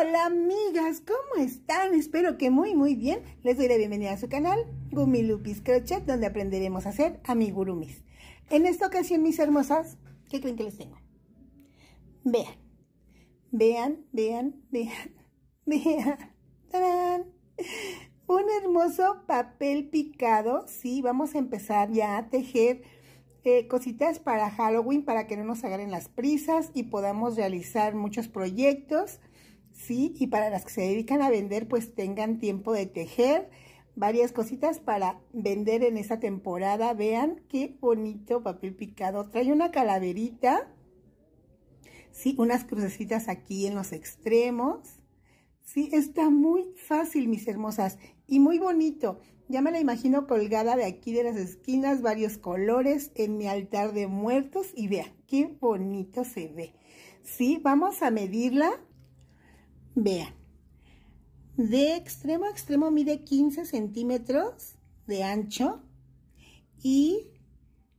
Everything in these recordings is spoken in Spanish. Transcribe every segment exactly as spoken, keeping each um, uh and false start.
Hola amigas, ¿cómo están? Espero que muy muy bien. Les doy la bienvenida a su canal Gumilupis Crochet, donde aprenderemos a hacer amigurumis. En esta ocasión, mis hermosas, ¿qué creen que les tengo? Vean, vean, vean, vean, vean. ¡Tarán! Un hermoso papel picado. Sí, vamos a empezar ya a tejer Eh, cositas para Halloween, para que no nos agarren las prisas y podamos realizar muchos proyectos, ¿sí? Y para las que se dedican a vender, pues tengan tiempo de tejer varias cositas para vender en esta temporada. Vean qué bonito papel picado. Trae una calaverita, ¿sí? Unas crucecitas aquí en los extremos, ¿sí? Está muy fácil, mis hermosas, y muy bonito. Ya me la imagino colgada de aquí de las esquinas, varios colores en mi altar de muertos. Y vean, qué bonito se ve. Sí, vamos a medirla. Vean. De extremo a extremo mide quince centímetros de ancho y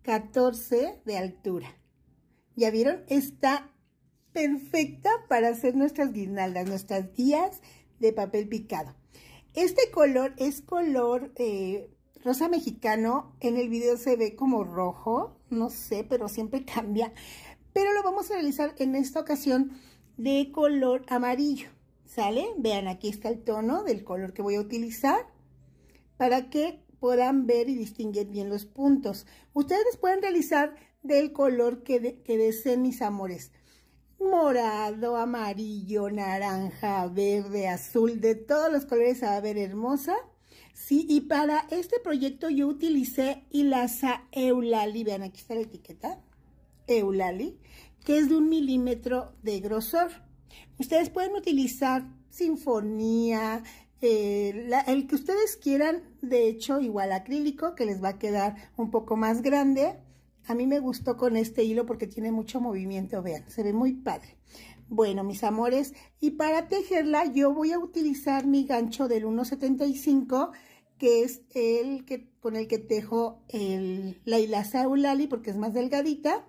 catorce de altura. ¿Ya vieron? Está perfecta para hacer nuestras guirnaldas, nuestras guías de papel picado. Este color es color eh, rosa mexicano. En el video se ve como rojo, no sé, pero siempre cambia. Pero lo vamos a realizar en esta ocasión de color amarillo, ¿sale? Vean, aquí está el tono del color que voy a utilizar para que puedan ver y distinguir bien los puntos. Ustedes pueden realizar del color que, de, que deseen, mis amores. Morado, amarillo, naranja, verde, azul, de todos los colores va a ver hermosa. Sí, y para este proyecto yo utilicé hilaza eulali. Vean, aquí está la etiqueta, eulali, que es de un milímetro de grosor. Ustedes pueden utilizar sinfonía, eh, la, el que ustedes quieran, de hecho igual acrílico, que les va a quedar un poco más grande. A mí me gustó con este hilo porque tiene mucho movimiento, vean, se ve muy padre. Bueno, mis amores, y para tejerla yo voy a utilizar mi gancho del uno setenta y cinco, que es el que con el que tejo el, la hilaza eulali, porque es más delgadita.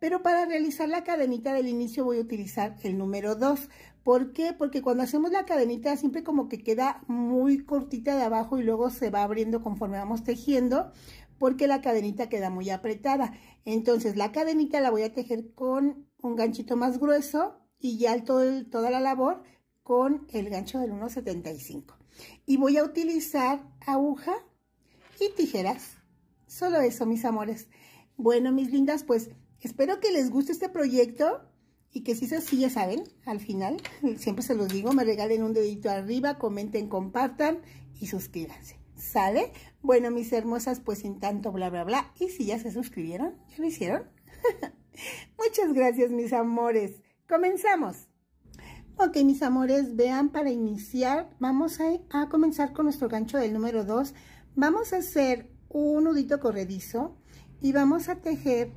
Pero para realizar la cadenita del inicio voy a utilizar el número dos. ¿Por qué? Porque cuando hacemos la cadenita siempre como que queda muy cortita de abajo y luego se va abriendo conforme vamos tejiendo, porque la cadenita queda muy apretada. Entonces la cadenita la voy a tejer con un ganchito más grueso y ya todo el, toda la labor con el gancho del uno setenta y cinco. Y voy a utilizar aguja y tijeras. Solo eso, mis amores. Bueno, mis lindas, pues espero que les guste este proyecto y que si es así, ya saben, al final, siempre se los digo, me regalen un dedito arriba, comenten, compartan y suscríbanse. ¿Sale? Bueno, mis hermosas, pues sin tanto bla bla bla, y si ya se suscribieron, ¿ya lo hicieron? Muchas gracias, mis amores. Comenzamos. Ok, mis amores, vean, para iniciar vamos a, a comenzar con nuestro gancho del número dos. Vamos a hacer un nudito corredizo y vamos a tejer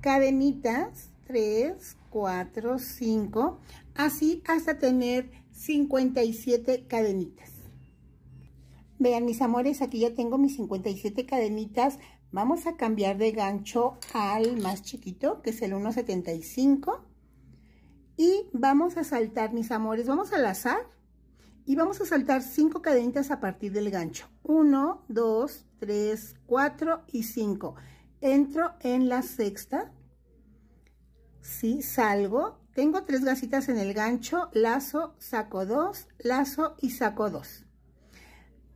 cadenitas tres, cuatro, cinco, así hasta tener cincuenta y siete cadenitas. Vean, mis amores, aquí ya tengo mis cincuenta y siete cadenitas. Vamos a cambiar de gancho al más chiquito, que es el uno setenta y cinco. Y vamos a saltar, mis amores, vamos a lazar. Y vamos a saltar cinco cadenitas a partir del gancho. uno, dos, tres, cuatro y cinco. Entro en la sexta. Sí, salgo. Tengo tres gacitas en el gancho. Lazo, saco dos, lazo y saco dos.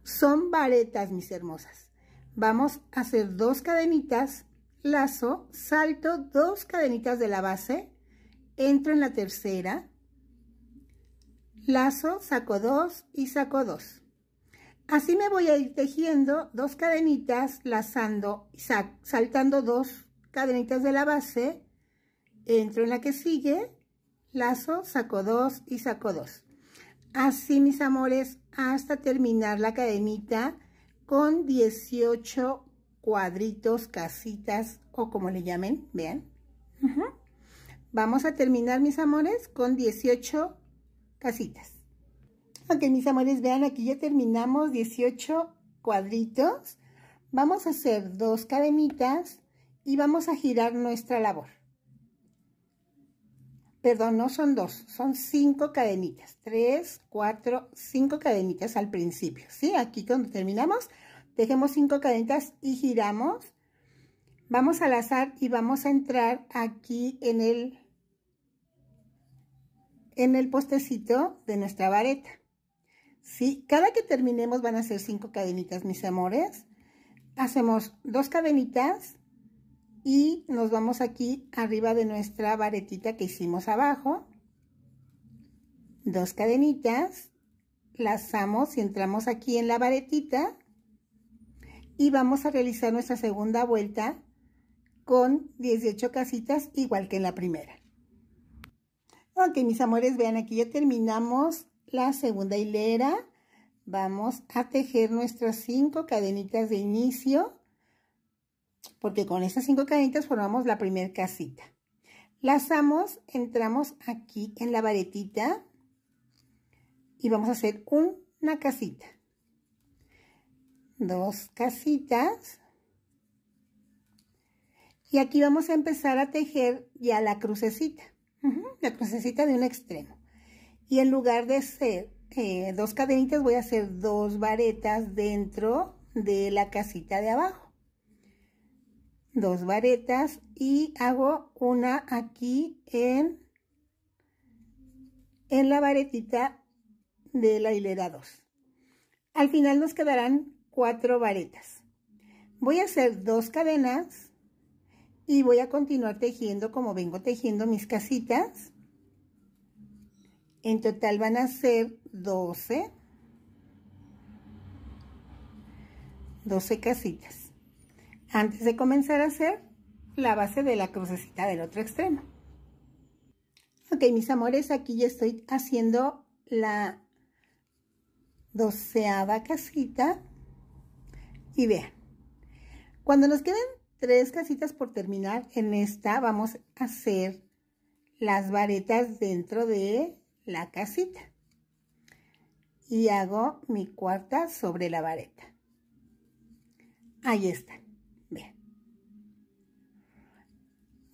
Son varetas, mis hermosas. Vamos a hacer dos cadenitas, lazo, salto, dos cadenitas de la base, entro en la tercera, lazo, saco dos y saco dos. Así me voy a ir tejiendo dos cadenitas, lazando, saltando dos cadenitas de la base, entro en la que sigue, lazo, saco dos y saco dos. Así, mis amores, hasta terminar la cadenita con dieciocho cuadritos, casitas o como le llamen, vean. Uh-huh. Vamos a terminar, mis amores, con dieciocho casitas. Ok, mis amores, vean, aquí ya terminamos dieciocho cuadritos. Vamos a hacer dos cadenitas y vamos a girar nuestra labor. perdón, no son dos, son cinco cadenitas, tres, cuatro, cinco cadenitas al principio, ¿sí? Aquí cuando terminamos, dejemos cinco cadenitas y giramos, vamos al azar y vamos a entrar aquí en el, en el postecito de nuestra vareta, ¿sí? Cada que terminemos van a ser cinco cadenitas, mis amores. Hacemos dos cadenitas y nos vamos aquí arriba de nuestra varetita que hicimos abajo. Dos cadenitas, lazamos y entramos aquí en la varetita y vamos a realizar nuestra segunda vuelta con dieciocho casitas igual que en la primera. Ok, mis amores, vean aquí ya terminamos la segunda hilera. Vamos a tejer nuestras cinco cadenitas de inicio, porque con estas cinco cadenitas formamos la primera casita. Lazamos, entramos aquí en la varetita y vamos a hacer una casita. Dos casitas. Y aquí vamos a empezar a tejer ya la crucecita, la crucecita de un extremo. Y en lugar de ser eh, dos cadenitas, voy a hacer dos varetas dentro de la casita de abajo. Dos varetas y hago una aquí en, en la varetita de la hilera dos. Al final nos quedarán cuatro varetas. Voy a hacer dos cadenas y voy a continuar tejiendo como vengo tejiendo mis casitas. En total van a ser doce, doce casitas. Antes de comenzar a hacer la base de la crucecita del otro extremo. Ok, mis amores, aquí ya estoy haciendo la doceava casita. Y vean, cuando nos queden tres casitas por terminar, en esta vamos a hacer las varetas dentro de la casita. Y hago mi cuarta sobre la vareta. Ahí está. Vean,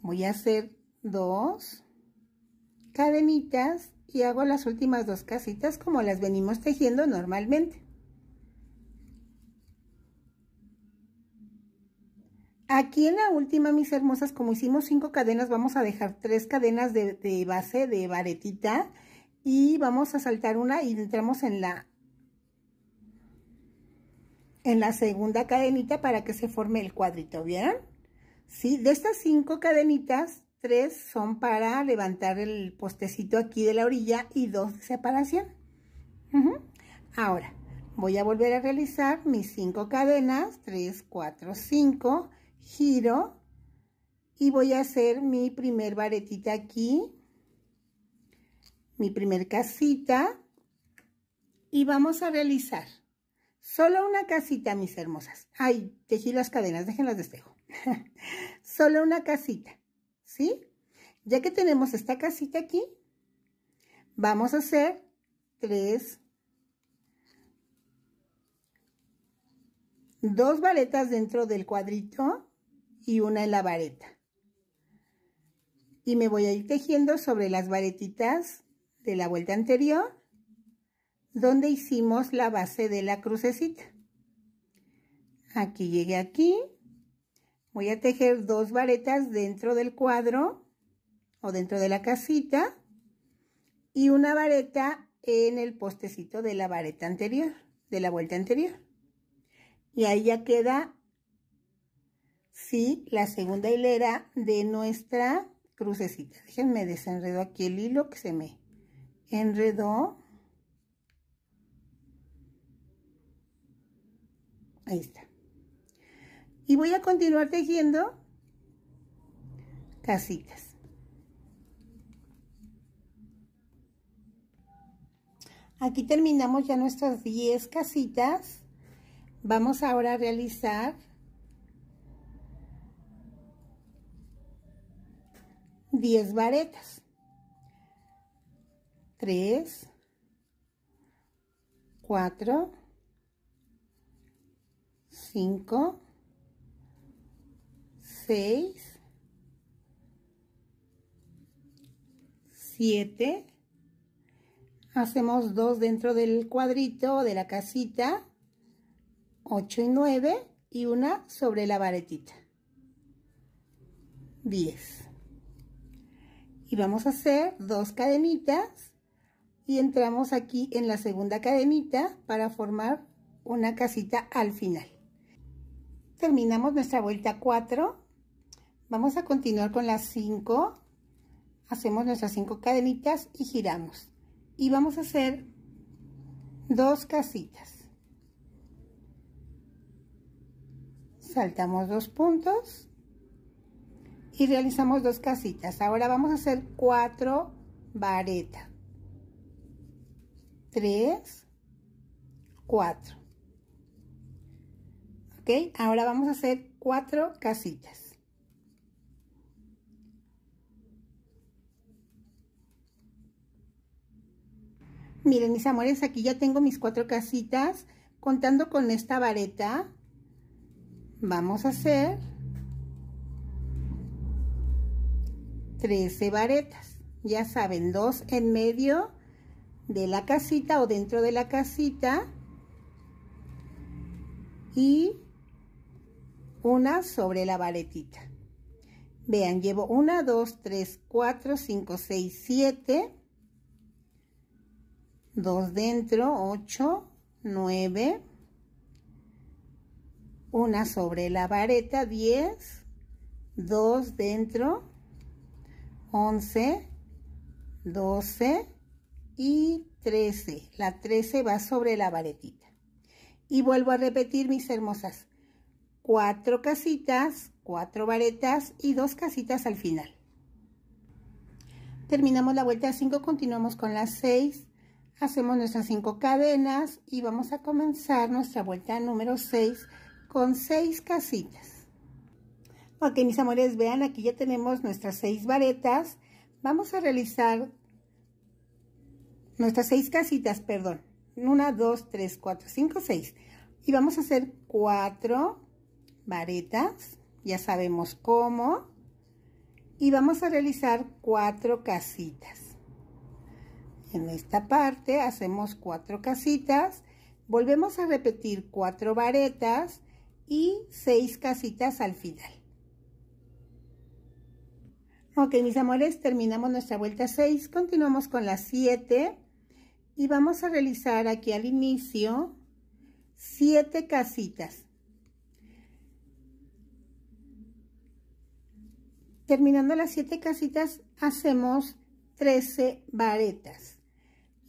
voy a hacer dos cadenitas y hago las últimas dos casitas como las venimos tejiendo normalmente. Aquí en la última, mis hermosas, como hicimos cinco cadenas, vamos a dejar tres cadenas de, de base de varetita y vamos a saltar una y entramos en la en la segunda cadenita para que se forme el cuadrito, ¿vieron? Sí, de estas cinco cadenitas, tres son para levantar el postecito aquí de la orilla y dos de separación. Uh-huh. Ahora, voy a volver a realizar mis cinco cadenas, tres, cuatro, cinco, giro y voy a hacer mi primer varetita aquí, mi primer casita y vamos a realizar solo una casita, mis hermosas. Ay, tejí las cadenas, déjenlas destejo. Solo una casita, ¿sí? Ya que tenemos esta casita aquí, vamos a hacer tres, dos varetas dentro del cuadrito y una en la vareta. Y me voy a ir tejiendo sobre las varetitas de la vuelta anterior, donde hicimos la base de la crucecita. Aquí llegué aquí, voy a tejer dos varetas dentro del cuadro o dentro de la casita y una vareta en el postecito de la vareta anterior, de la vuelta anterior. Y ahí ya queda, sí, la segunda hilera de nuestra crucecita. Déjenme desenredo aquí el hilo que se me enredó. Ahí está. Y voy a continuar tejiendo casitas. Aquí terminamos ya nuestras diez casitas. Vamos ahora a realizar diez varetas. tres, cuatro, cinco, seis, siete, hacemos dos dentro del cuadrito de la casita, ocho y nueve, y una sobre la varetita, diez. Y vamos a hacer dos cadenitas y entramos aquí en la segunda cadenita para formar una casita al final. Terminamos nuestra vuelta cuatro. Vamos a continuar con las cinco. Hacemos nuestras cinco cadenitas y giramos. Y vamos a hacer dos casitas. Saltamos dos puntos y realizamos dos casitas. Ahora vamos a hacer cuatro varetas. Tres, cuatro. Ok, ahora vamos a hacer cuatro casitas. Miren, mis amores, aquí ya tengo mis cuatro casitas. Contando con esta vareta, vamos a hacer trece varetas. Ya saben, dos en medio de la casita o dentro de la casita y una sobre la varetita. Vean, llevo una, dos, tres, cuatro, cinco, seis, siete, dos dentro, ocho, nueve, una sobre la vareta, diez, dos dentro, once, doce y trece. La trece va sobre la varetita. Y vuelvo a repetir, mis hermosas, cuatro casitas, cuatro varetas y dos casitas al final. Terminamos la vuelta cinco, continuamos con las seis. Hacemos nuestras cinco cadenas y vamos a comenzar nuestra vuelta número seis con seis casitas. Ok, mis amores, vean, aquí ya tenemos nuestras seis varetas. Vamos a realizar nuestras seis casitas, perdón. Una, dos, tres, cuatro, cinco, seis. Y vamos a hacer cuatro varetas. Ya sabemos cómo. Y vamos a realizar cuatro casitas. En esta parte hacemos cuatro casitas, volvemos a repetir cuatro varetas y seis casitas al final. Ok, mis amores, terminamos nuestra vuelta seis, continuamos con las siete y vamos a realizar aquí al inicio siete casitas. Terminando las siete casitas hacemos trece varetas.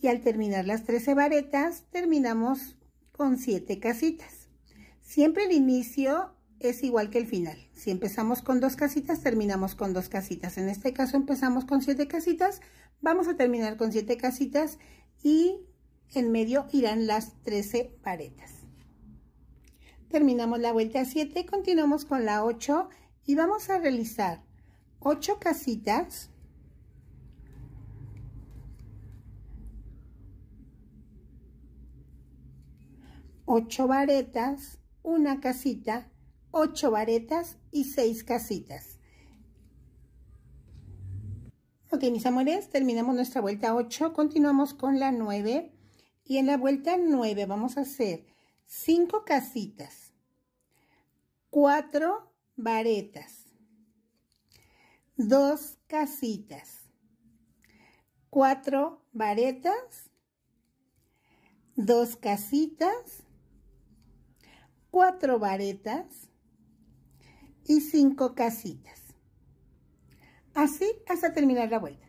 Y al terminar las trece varetas, terminamos con siete casitas. Siempre el inicio es igual que el final. Si empezamos con dos casitas, terminamos con dos casitas. En este caso empezamos con siete casitas, vamos a terminar con siete casitas y en medio irán las trece varetas. Terminamos la vuelta siete, continuamos con la ocho y vamos a realizar ocho casitas. ocho varetas, una casita, ocho varetas y seis casitas. Ok, mis amores, terminamos nuestra vuelta ocho, continuamos con la nueve. Y en la vuelta nueve vamos a hacer cinco casitas, cuatro varetas, dos casitas, cuatro varetas, dos casitas, cuatro varetas y cinco casitas. Así hasta terminar la vuelta.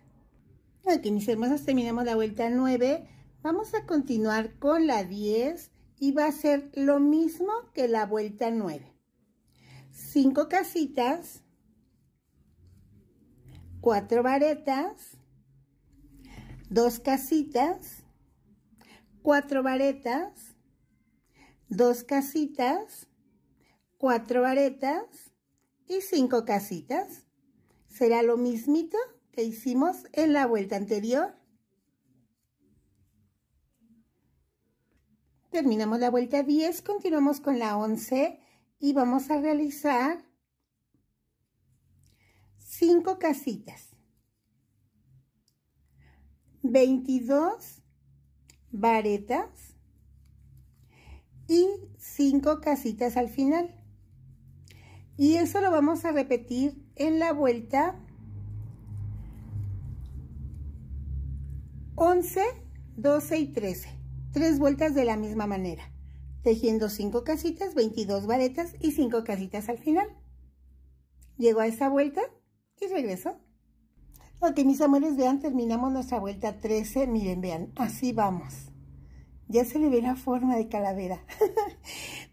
Ok, mis hermosas, terminamos la vuelta nueve. Vamos a continuar con la diez y va a ser lo mismo que la vuelta nueve. cinco casitas, cuatro varetas, dos casitas, cuatro varetas, dos casitas, cuatro varetas y cinco casitas. Será lo mismito que hicimos en la vuelta anterior. Terminamos la vuelta diez, continuamos con la once y vamos a realizar cinco casitas, veintidós varetas y cinco casitas al final. Y eso lo vamos a repetir en la vuelta once, doce y trece. Tres vueltas de la misma manera, tejiendo cinco casitas, veintidós varetas y cinco casitas al final. Llego a esta vuelta y regreso. Ok, mis amores, vean, terminamos nuestra vuelta trece. Miren, vean, así vamos. Ya se le ve la forma de calavera.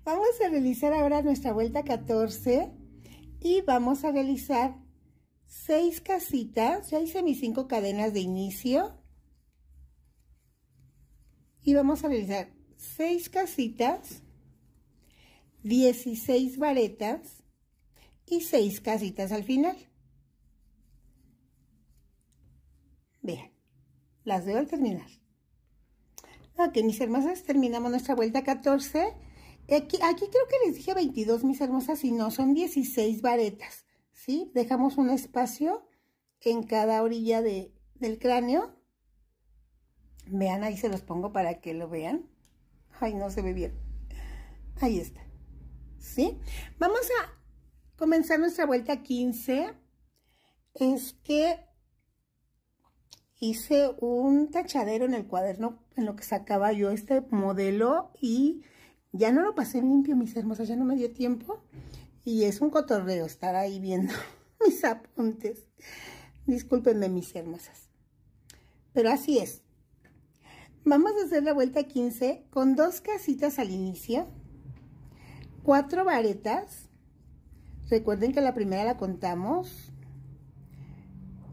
Vamos a realizar ahora nuestra vuelta catorce y vamos a realizar seis casitas. Ya hice mis cinco cadenas de inicio. Y vamos a realizar seis casitas, dieciséis varetas y seis casitas al final. Vean, las veo al terminar. Ok, mis hermosas, terminamos nuestra vuelta catorce. Aquí, aquí creo que les dije veintidós, mis hermosas, y no, son dieciséis varetas, ¿sí? Dejamos un espacio en cada orilla de, del cráneo. Vean, ahí se los pongo para que lo vean. Ay, no se ve bien. Ahí está, ¿sí? Vamos a comenzar nuestra vuelta quince. Es que hice un tachadero en el cuaderno en lo que sacaba yo este modelo y ya no lo pasé limpio, mis hermosas, ya no me dio tiempo. Y es un cotorreo estar ahí viendo mis apuntes. Discúlpenme, mis hermosas. Pero así es. Vamos a hacer la vuelta quince con dos casitas al inicio, cuatro varetas. Recuerden que la primera la contamos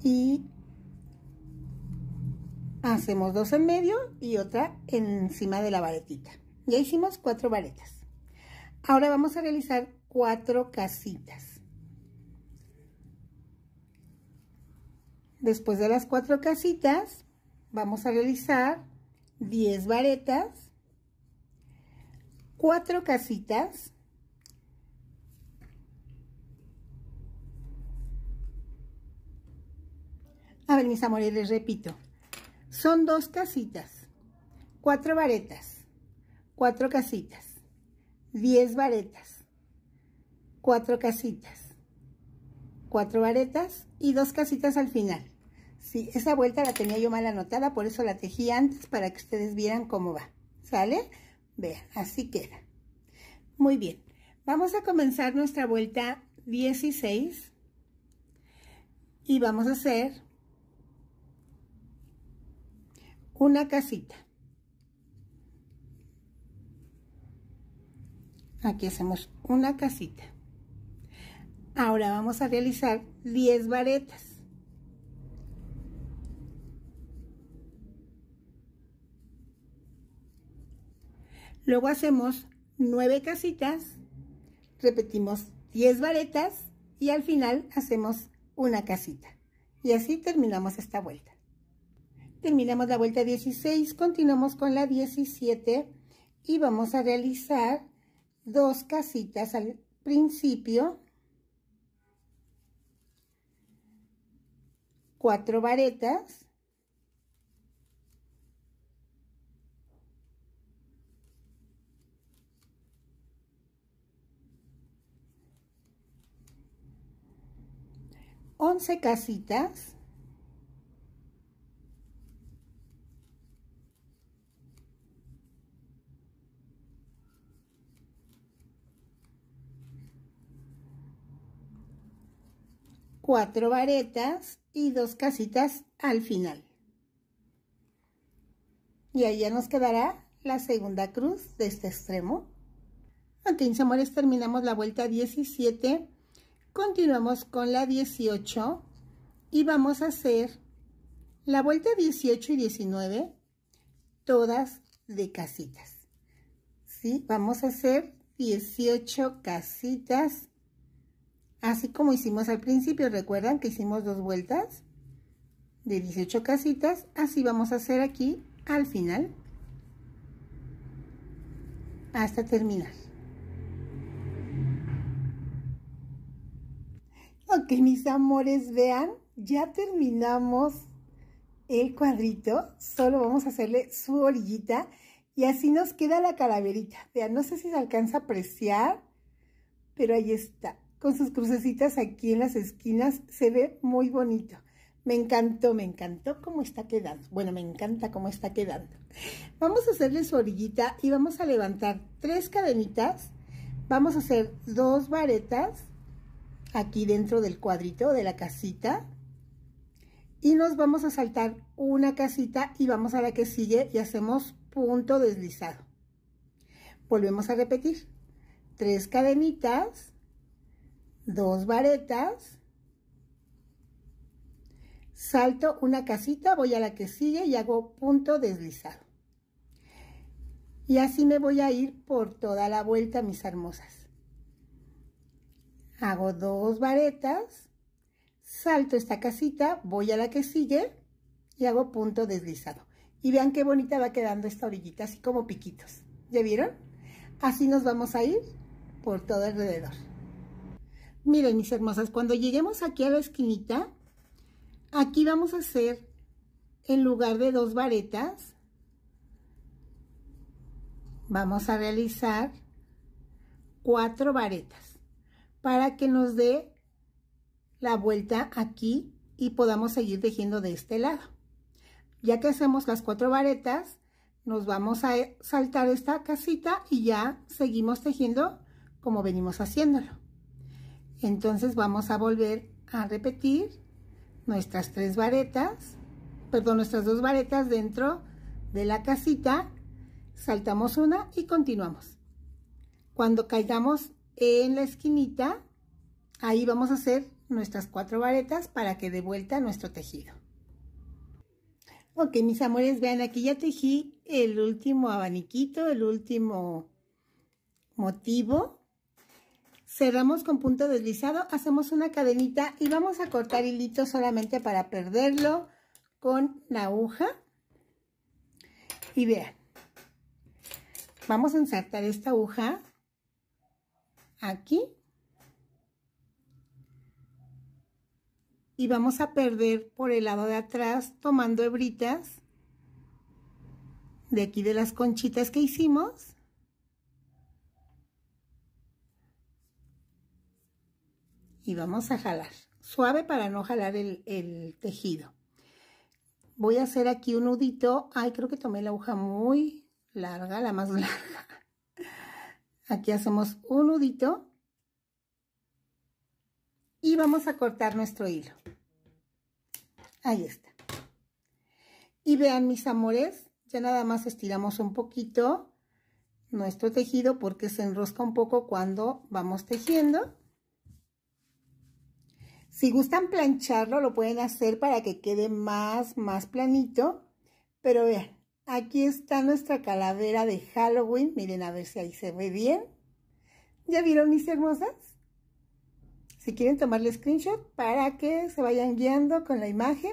y hacemos dos en medio y otra encima de la varetita. Ya hicimos cuatro varetas. Ahora vamos a realizar cuatro casitas. Después de las cuatro casitas, vamos a realizar diez varetas, cuatro casitas, a ver, mis amores, les repito, son dos casitas, cuatro varetas, cuatro casitas, diez varetas, cuatro casitas, cuatro varetas y dos casitas al final. Sí, esa vuelta la tenía yo mal anotada, por eso la tejí antes para que ustedes vieran cómo va, ¿sale? Vean, así queda. Muy bien, vamos a comenzar nuestra vuelta dieciséis y vamos a hacer una casita. Aquí hacemos una casita. Ahora vamos a realizar diez varetas. Luego hacemos nueve casitas, repetimos diez varetas y al final hacemos una casita. Y así terminamos esta vuelta. Terminamos la vuelta dieciséis, continuamos con la diecisiete y vamos a realizar dos casitas al principio, cuatro varetas. once casitas, cuatro varetas y dos casitas al final. Y ahí ya nos quedará la segunda cruz de este extremo. Ok, mis amores, terminamos la vuelta diecisiete. Continuamos con la dieciocho y vamos a hacer la vuelta dieciocho y diecinueve, todas de casitas. ¿Sí? Vamos a hacer dieciocho casitas, así como hicimos al principio. ¿Recuerdan que hicimos dos vueltas de dieciocho casitas? Así vamos a hacer aquí al final, hasta terminar. Ok, mis amores, vean, ya terminamos el cuadrito, solo vamos a hacerle su orillita y así nos queda la calaverita. Vean, no sé si se alcanza a apreciar, pero ahí está, con sus crucecitas aquí en las esquinas, se ve muy bonito. Me encantó, me encantó cómo está quedando. Bueno, me encanta cómo está quedando. Vamos a hacerle su orillita y vamos a levantar tres cadenitas. Vamos a hacer dos varetas aquí dentro del cuadrito de la casita. Y nos vamos a saltar una casita y vamos a la que sigue y hacemos punto deslizado. Volvemos a repetir. Tres cadenitas, dos varetas. Salto una casita, voy a la que sigue y hago punto deslizado. Y así me voy a ir por toda la vuelta, mis hermosas. Hago dos varetas, salto esta casita, voy a la que sigue y hago punto deslizado. Y vean qué bonita va quedando esta orillita, así como piquitos. ¿Ya vieron? Así nos vamos a ir por todo alrededor. Miren, mis hermosas, cuando lleguemos aquí a la esquinita, aquí vamos a hacer, en lugar de dos varetas, vamos a realizar cuatro varetas para que nos dé la vuelta aquí y podamos seguir tejiendo de este lado. Ya que hacemos las cuatro varetas, nos vamos a saltar esta casita y ya seguimos tejiendo como venimos haciéndolo. Entonces vamos a volver a repetir nuestras tres varetas, perdón, nuestras dos varetas dentro de la casita, saltamos una y continuamos. Cuando caigamos en la esquinita, ahí vamos a hacer nuestras cuatro varetas para que dé vuelta nuestro tejido. Ok, mis amores, vean, aquí ya tejí el último abaniquito, el último motivo. Cerramos con punto deslizado, hacemos una cadenita y vamos a cortar hilito solamente para perderlo con la aguja. Y vean, vamos a ensartar esta aguja aquí. Y vamos a perder por el lado de atrás tomando hebritas de aquí de las conchitas que hicimos. Y vamos a jalar, suave para no jalar el, el tejido. Voy a hacer aquí un nudito. Ay, creo que tomé la aguja muy larga, la más larga. Aquí hacemos un nudito. Y vamos a cortar nuestro hilo. Ahí está. Y vean, mis amores, ya nada más estiramos un poquito nuestro tejido porque se enrosca un poco cuando vamos tejiendo. Si gustan plancharlo, lo pueden hacer para que quede más, más planito. Pero vean, aquí está nuestra calavera de Halloween. Miren a ver si ahí se ve bien. ¿Ya vieron, mis hermosas? Si quieren tomarle screenshot para que se vayan guiando con la imagen.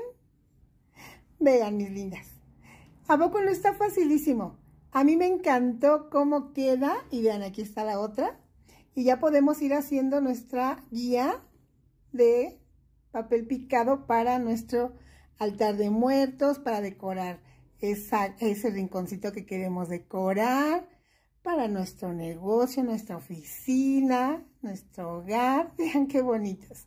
Vean, mis lindas. ¿A poco no está facilísimo? A mí me encantó cómo queda. Y vean, aquí está la otra. Y ya podemos ir haciendo nuestra guía de papel picado para nuestro altar de muertos, para decorar esa, ese rinconcito que queremos decorar, para nuestro negocio, nuestra oficina, nuestro hogar. Vean qué bonitos.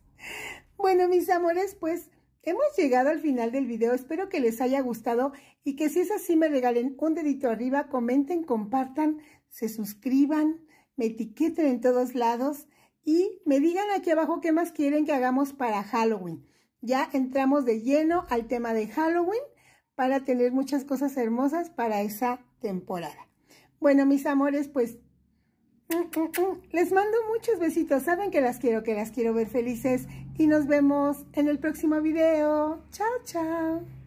Bueno, mis amores, pues hemos llegado al final del video. Espero que les haya gustado y que si es así me regalen un dedito arriba, comenten, compartan, se suscriban, me etiqueten en todos lados. Y me digan aquí abajo qué más quieren que hagamos para Halloween. Ya entramos de lleno al tema de Halloween para tener muchas cosas hermosas para esa temporada. Bueno, mis amores, pues les mando muchos besitos. Saben que las quiero, que las quiero ver felices. Y nos vemos en el próximo video. Chao, chao.